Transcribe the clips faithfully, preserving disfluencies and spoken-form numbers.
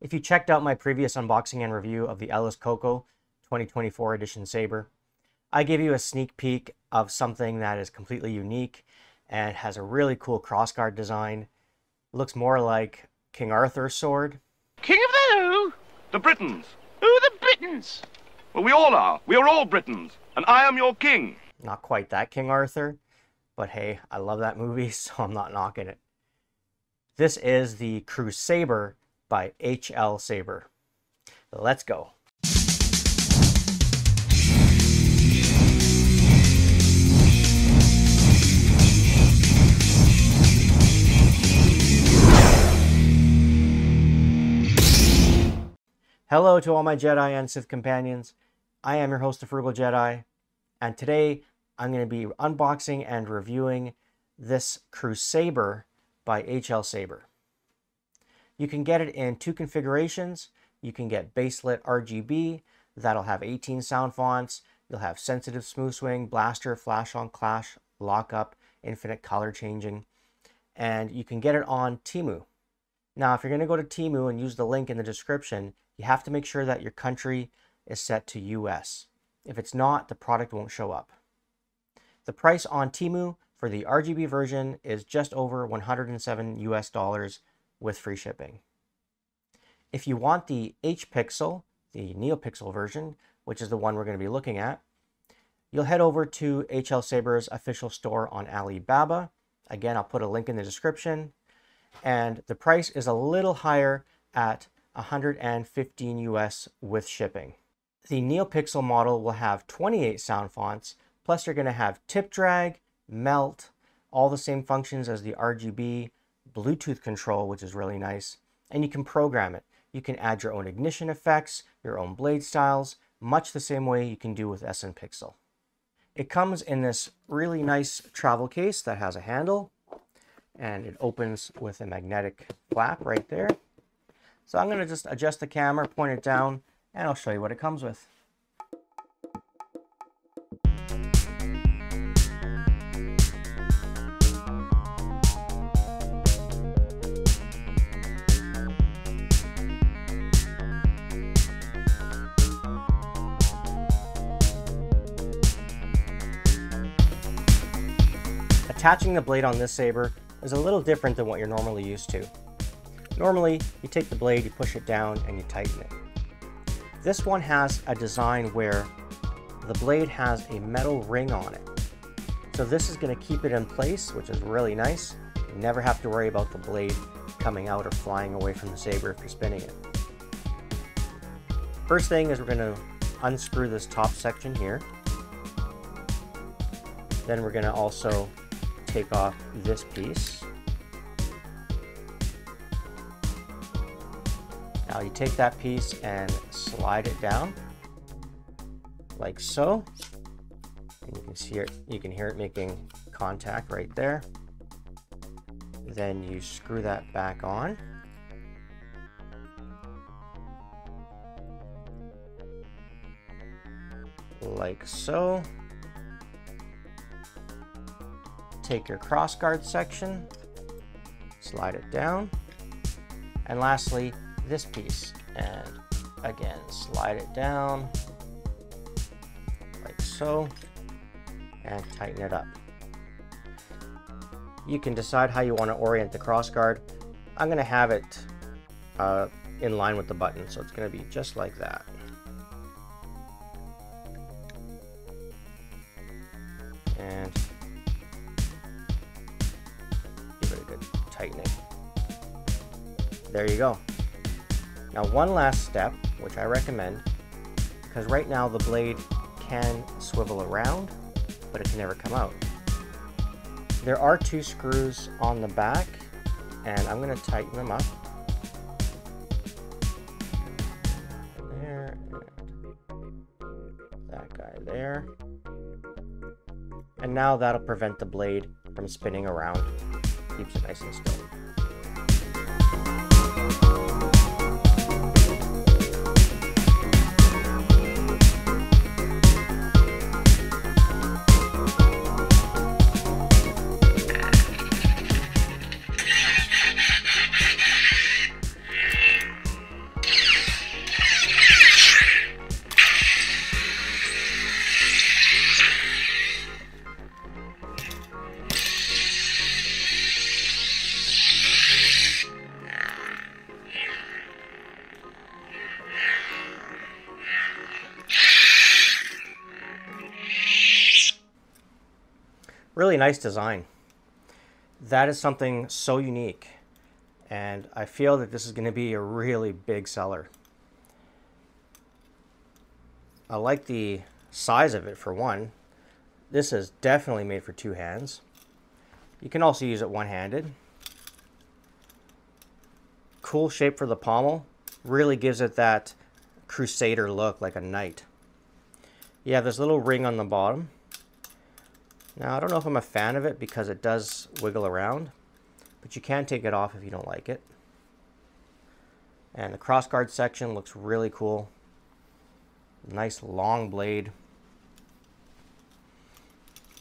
If you checked out my previous unboxing and review of the Ellis Coco twenty twenty-four edition saber, I gave you a sneak peek of something that is completely unique and has a really cool crossguard design. It looks more like King Arthur's sword. King of the who? The Britons. Who the Britons? Well, we all are. We are all Britons, and I am your king. Not quite that King Arthur, but hey, I love that movie, so I'm not knocking it. This is the Crusaber by HLSaber. Let's go. Hello to all my Jedi and Sith companions. I am your host, The Frugal Jedi, and today I'm going to be unboxing and reviewing this Crusaber by HLSaber. You can get it in two configurations. You can get baselit R G B, that'll have eighteen sound fonts. You'll have sensitive smooth swing, blaster, flash on, clash, lockup, infinite color changing. And you can get it on Temu. Now, if you're going to go to Temu and use the link in the description, you have to make sure that your country is set to U S. If it's not, the product won't show up. The price on Temu for the R G B version is just over one hundred seven U S dollars with free shipping. If you want the HPixel, the NeoPixel version, which is the one we're going to be looking at, you'll head over to HLSaber's official store on Alibaba. Again, I'll put a link in the description. And the price is a little higher at one hundred fifteen U S with shipping. The NeoPixel model will have twenty-eight sound fonts, plus you're going to have tip drag, melt, all the same functions as the R G B, Bluetooth control, which is really nice, and you can program it. You can add your own ignition effects, your own blade styles, much the same way you can do with S N Pixel. It comes in this really nice travel case that has a handle, and it opens with a magnetic flap right there. So I'm going to just adjust the camera, point it down, and I'll show you what it comes with. Attaching the blade on this saber is a little different than what you're normally used to. Normally, you take the blade, you push it down, and you tighten it. This one has a design where the blade has a metal ring on it. So this is going to keep it in place, which is really nice. You never have to worry about the blade coming out or flying away from the saber if you're spinning it. First thing is we're going to unscrew this top section here. Then we're going to also take off this piece. Now you take that piece and slide it down like so. And you can see it, you can hear it making contact right there. Then you screw that back on. Like so. Take your crossguard section, slide it down. And lastly, this piece, and again slide it down like so and tighten it up. You can decide how you want to orient the crossguard. I'm going to have it uh, in line with the button, so it's going to be just like that. And give it a good tightening. There you go. Now one last step, which I recommend, because right now the blade can swivel around, but it can never come out. There are two screws on the back, and I'm going to tighten them up. There, and that guy there. And now that'll prevent the blade from spinning around. Keeps it nice and still. Really nice design. That is something so unique, and I feel that this is going to be a really big seller. I like the size of it, for one. This is definitely made for two hands. You can also use it one-handed. Cool shape for the pommel. Really gives it that Crusader look, like a knight. You have this little ring on the bottom. Now, I don't know if I'm a fan of it because it does wiggle around, but you can take it off if you don't like it. And the crossguard section looks really cool. Nice long blade.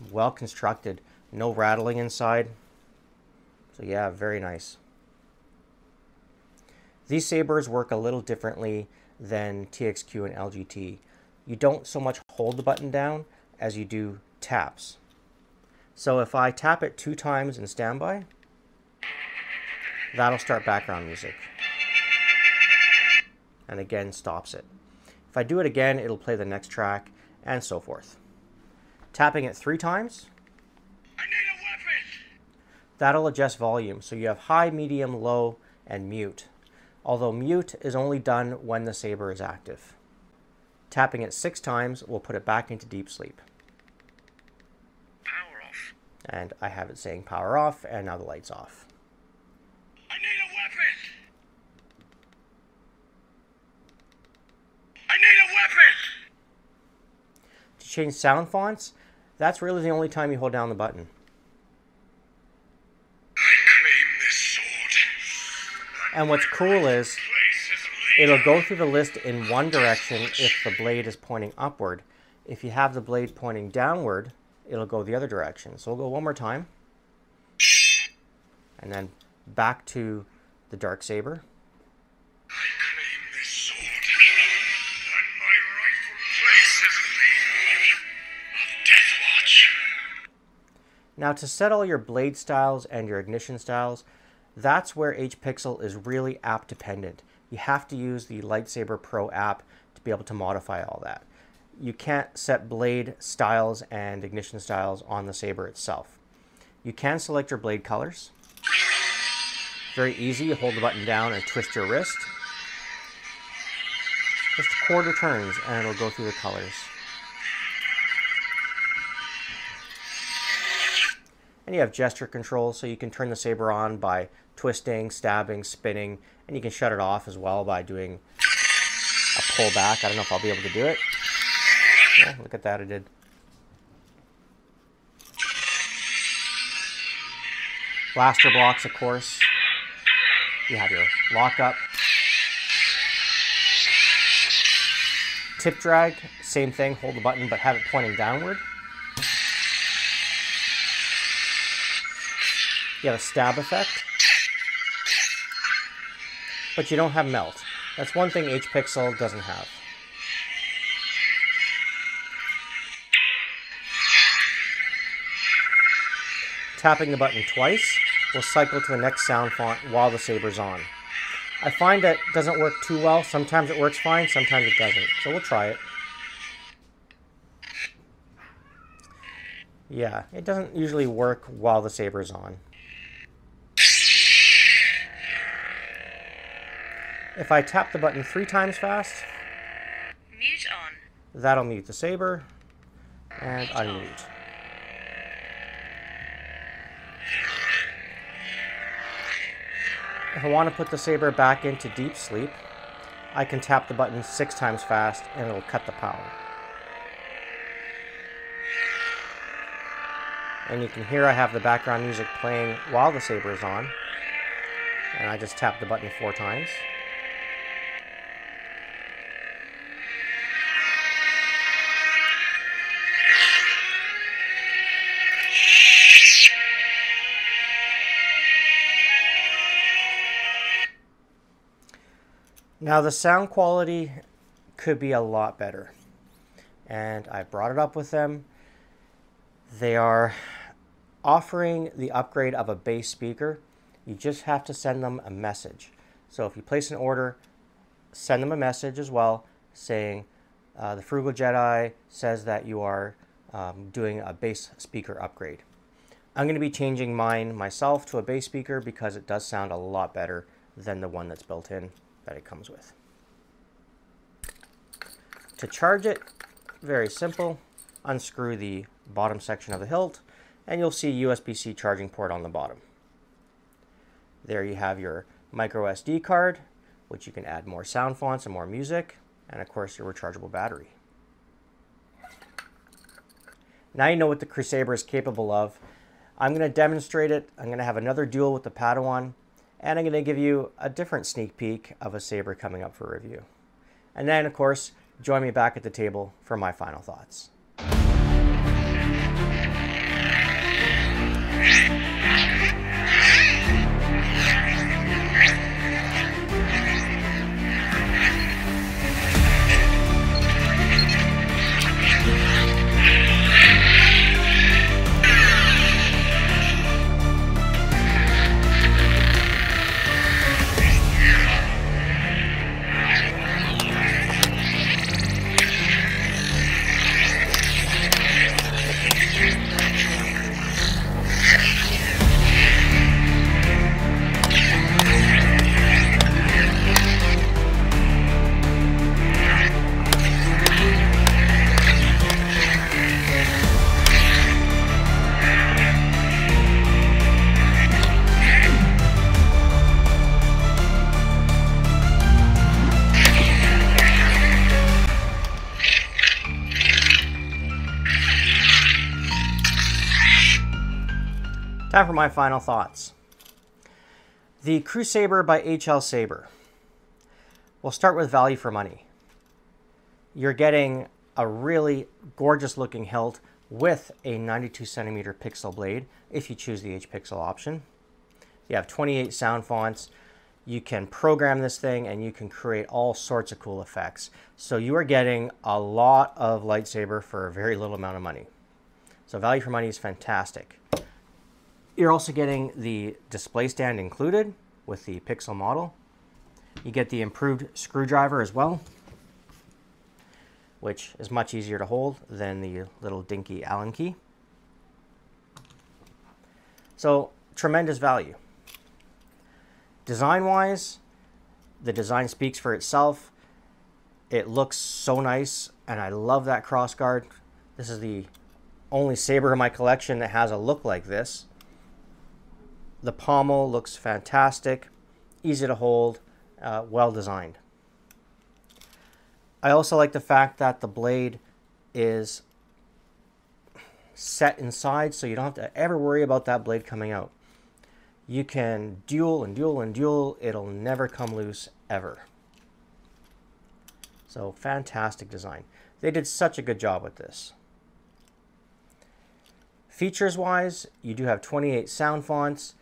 Well constructed. No rattling inside. So yeah, very nice. These sabers work a little differently than T X Q and L G T. You don't so much hold the button down as you do taps. So if I tap it two times in standby, that'll start background music. And again, stops it. If I do it again, it'll play the next track, and so forth. Tapping it three times, I need a weapon. That'll adjust volume. So you have high, medium, low, and mute. Although mute is only done when the saber is active. Tapping it six times will put it back into deep sleep. Power off. And I have it saying power off, and now the light's off. I need a weapon! I need a weapon! To change sound fonts, that's really the only time you hold down the button. And what's cool is it'll go through the list in one direction if the blade is pointing upward. If you have the blade pointing downward, it'll go the other direction. So we'll go one more time. And then back to the Darksaber. Now, to set all your blade styles and your ignition styles, that's where HPixel is really app dependent. You have to use the Lightsaber Pro app to be able to modify all that. You can't set blade styles and ignition styles on the saber itself. You can select your blade colors. Very easy, you hold the button down and twist your wrist. Just quarter turns and it'll go through the colors. And you have gesture control, so you can turn the saber on by twisting, stabbing, spinning, and you can shut it off as well by doing a pull back. I don't know if I'll be able to do it. Yeah, look at that, I did. Blaster blocks, of course. You have your lock up. Tip drag, same thing, hold the button but have it pointing downward. You have a stab effect, but you don't have melt. That's one thing HPixel doesn't have. Tapping the button twice will cycle to the next sound font while the saber's on. I find that doesn't work too well. Sometimes it works fine, sometimes it doesn't. So we'll try it. Yeah, it doesn't usually work while the saber's on. If I tap the button three times fast, mute on. That'll mute the saber, and unmute. If I want to put the saber back into deep sleep, I can tap the button six times fast and it'll cut the power. And you can hear I have the background music playing while the saber is on, and I just tap the button four times. Now, the sound quality could be a lot better, and I brought it up with them. They are offering the upgrade of a bass speaker. You just have to send them a message. So if you place an order, send them a message as well saying uh, the Frugal Jedi says that you are um, doing a bass speaker upgrade. I'm going to be changing mine myself to a bass speaker because it does sound a lot better than the one that's built in that it comes with. To charge it, very simple. Unscrew the bottom section of the hilt and you'll see U S B C charging port on the bottom. There you have your micro S D card, which you can add more sound fonts and more music, and of course your rechargeable battery. Now you know what the Crusaber is capable of. I'm going to demonstrate it. I'm going to have another duel with the Padawan, and I'm going to give you a different sneak peek of a Saber coming up for review. And then, of course, join me back at the table for my final thoughts. Time for my final thoughts. The Crusaber by HLSaber. We'll start with value for money. You're getting a really gorgeous looking hilt with a ninety-two centimeter pixel blade if you choose the HPixel option. You have twenty-eight sound fonts. You can program this thing and you can create all sorts of cool effects. So you are getting a lot of Lightsaber for a very little amount of money. So value for money is fantastic. You're also getting the display stand included with the Pixel model. You get the improved screwdriver as well, which is much easier to hold than the little dinky Allen key. So tremendous value. Design-wise, the design speaks for itself. It looks so nice, and I love that crossguard. This is the only Saber in my collection that has a look like this. The pommel looks fantastic, easy to hold, uh, well designed. I also like the fact that the blade is set inside, so you don't have to ever worry about that blade coming out. You can duel and duel and duel. It'll never come loose, ever. So fantastic design. They did such a good job with this. Features-wise, you do have twenty-eight sound fonts,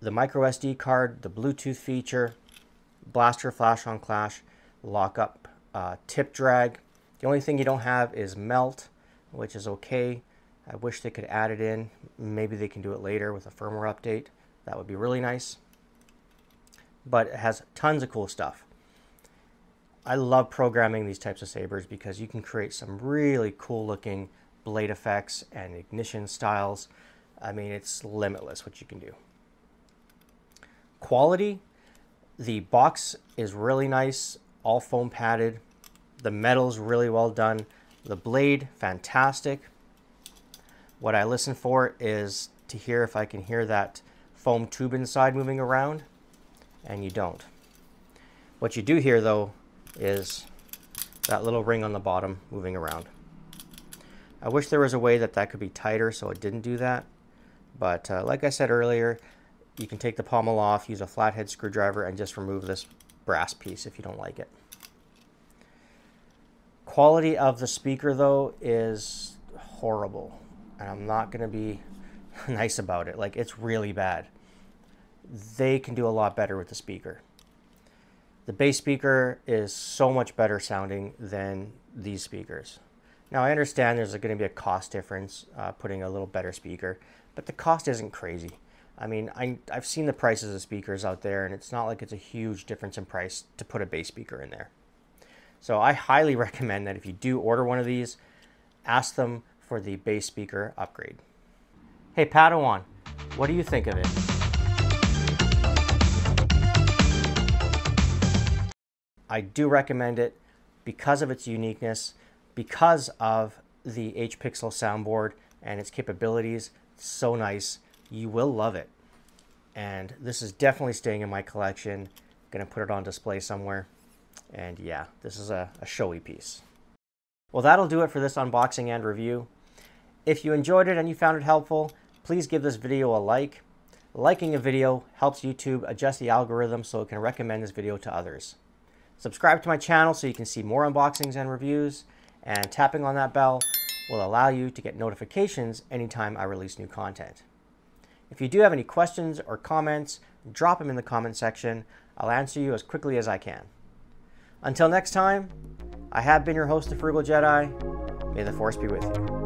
the micro S D card, the Bluetooth feature, blaster flash on clash, lockup, uh, tip drag. The only thing you don't have is melt, which is okay. I wish they could add it in. Maybe they can do it later with a firmware update. That would be really nice. But it has tons of cool stuff. I love programming these types of sabers because you can create some really cool looking blade effects and ignition styles. I mean, it's limitless what you can do. Quality, the box is really nice, all foam padded. The metal's really well done. The blade, fantastic. What I listen for is to hear if I can hear that foam tube inside moving around, and you don't. What you do hear though is that little ring on the bottom moving around. I wish there was a way that that could be tighter so it didn't do that, but uh, like I said earlier, you can take the pommel off, use a flathead screwdriver, and just remove this brass piece if you don't like it. Quality of the speaker though is horrible, and I'm not going to be nice about it. Like, it's really bad. They can do a lot better with the speaker. The bass speaker is so much better sounding than these speakers. Now, I understand there's going to be a cost difference uh, putting a little better speaker, but the cost isn't crazy. I mean, I, I've seen the prices of speakers out there, and it's not like it's a huge difference in price to put a bass speaker in there. So I highly recommend that if you do order one of these, ask them for the bass speaker upgrade. Hey Padawan, what do you think of it? I do recommend it because of its uniqueness, because of the HPixel soundboard and its capabilities. It's so nice. You will love it. And this is definitely staying in my collection. Gonna put it on display somewhere. And yeah, this is a, a showy piece. Well, that'll do it for this unboxing and review. If you enjoyed it and you found it helpful, please give this video a like. Liking a video helps YouTube adjust the algorithm so it can recommend this video to others. Subscribe to my channel so you can see more unboxings and reviews, and tapping on that bell will allow you to get notifications anytime I release new content. If you do have any questions or comments, drop them in the comment section. I'll answer you as quickly as I can. Until next time, I have been your host, The Frugal Jedi. May the Force be with you.